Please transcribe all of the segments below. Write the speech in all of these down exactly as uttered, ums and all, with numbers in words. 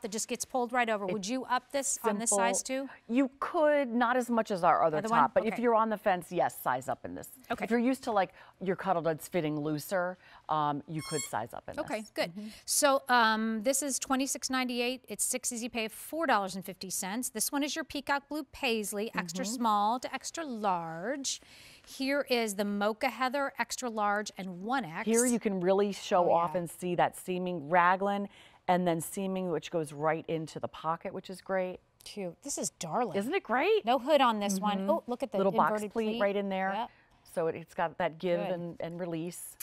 top that just gets pulled right over. It's Would you up this simple. on this size too? You could, not as much as our other, other top, one? but okay. if you're on the fence, yes, size up in this. Okay. If you're used to like your Cuddl Duds fitting looser, um, you could size up in this. Okay, good. Mm-hmm. So um, this is twenty-six ninety-eight. It's six easy pay of four dollars and fifty cents. This one is your Peacock Blue Paisley, extra mm-hmm. small to extra large. Here is the Mocha Heather, extra large and one X. Here you can really show oh, yeah. off and see that seaming raglan and then seaming, which goes right into the pocket, which is great. Cute. This is darling. Isn't it great? No hood on this mm-hmm. one. Oh, look at the little box pleat, pleat right in there. Yep. So it, it's got that give and, and release.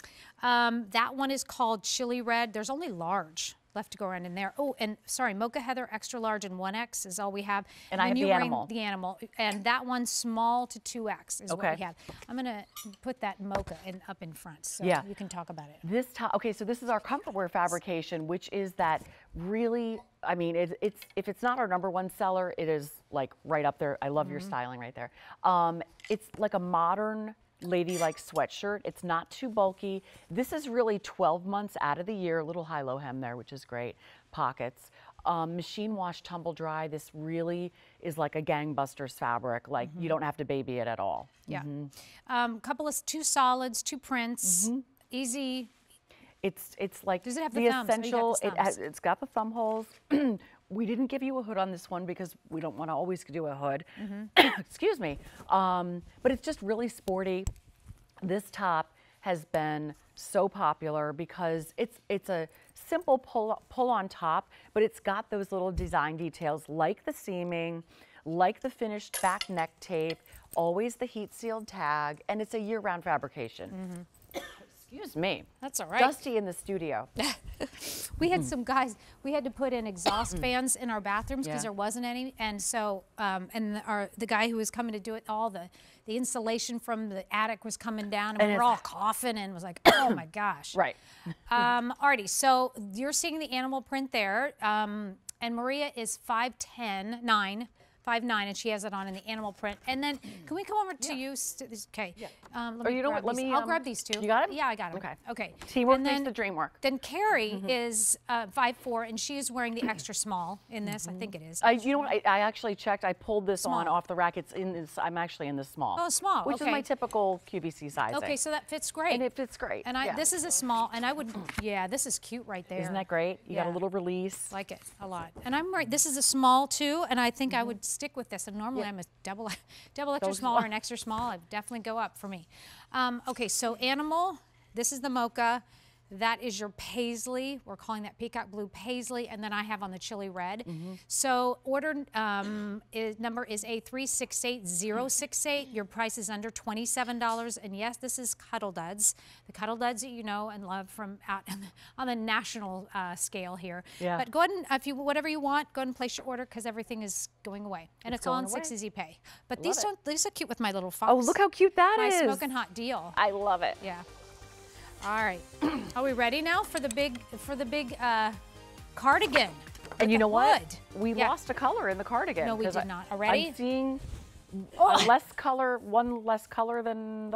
Um, that one is called Chili Red. There's only large left to go around in there. Oh, and sorry, Mocha Heather, extra large and one X is all we have. And, and I have the animal. The animal. And that one, small to two X is okay. what we have. I'm going to put that Mocha in, up in front so yeah. you can talk about it. This top, okay, so this is our comfort wear fabrication, which is that really, I mean, it, it's if it's not our number one seller, it is like right up there. I love mm-hmm. your styling right there. Um, it's like a modern ladylike sweatshirt. It's not too bulky. This is really twelve months out of the year. Little high-low hem there, which is great. Pockets. Um, machine wash, tumble dry. This really is like a gangbusters fabric. Like mm-hmm. you don't have to baby it at all. Yeah. Mm-hmm. um, couple of two solids, two prints. Mm-hmm. Easy. It's it's like Does it have the, the thumbs? essential. Oh, you got the thumbs. It has, it's got the thumb holes. We didn't give you a hood on this one because we don't want to always do a hood. Mm-hmm. Excuse me. Um, but it's just really sporty. This top has been so popular because it's it's a simple pull, pull on top, but it's got those little design details like the seaming, like the finished back neck tape, always the heat sealed tag, and it's a year-round fabrication. Mm-hmm. Excuse me. That's all right. Dusty in the studio. We had some guys, we had to put in exhaust fans in our bathrooms because yeah. there wasn't any. And so, um, and the, our, the guy who was coming to do it all, the, the insulation from the attic was coming down and, and we were all coughing and was like, oh my gosh. Right. Um, Artie, so you're seeing the animal print there. Um, and Maria is five ten, nine. Five nine, and she has it on in the animal print. And then, can we come over to yeah. you? Okay. Yeah. Um, let or me you know what? Let me, um, I'll grab these two. You got them? Yeah, I got them. Okay. Okay. Teamwork makes the dream work. Then Carrie mm-hmm. is uh, five four, and she is wearing the extra small in this. Mm-hmm. I think it is. I, you know what? I, I actually checked. I pulled this small. on off the rack. It's in this. I'm actually in the small. Oh, small. Which okay. is my typical Q V C size. Okay, so that fits great. And it fits great. And I yeah. this is a small, and I would. Yeah, this is cute right there. Isn't that great? You yeah. got a little release. Like it a lot. And I'm right. This is a small too, and I think mm-hmm. I would. stick with this, and normally yep. I'm a double, double extra Those small are. or an extra small. I'd definitely go up for me. Um, okay, so animal. This is the Mocha. That is your Paisley. We're calling that Peacock Blue Paisley, and then I have on the Chili Red. Mm-hmm. So order um, is, number is A three six eight zero six eight. Your price is under twenty-seven dollars, and yes, this is Cuddl Duds, the Cuddl Duds that you know and love from out on the national uh, scale here. Yeah. But go ahead and if you whatever you want, go ahead and place your order because everything is going away, and it's, it's on Six Easy Pay. But I these don't these are cute with my little fox. Oh, look how cute that my is! My smoking hot deal. I love it. Yeah. All right, are we ready now for the big for the big uh, cardigan? And you know what? We yeah. lost a color in the cardigan. No, we did I, not. Already? I'm seeing oh. less color, one less color than the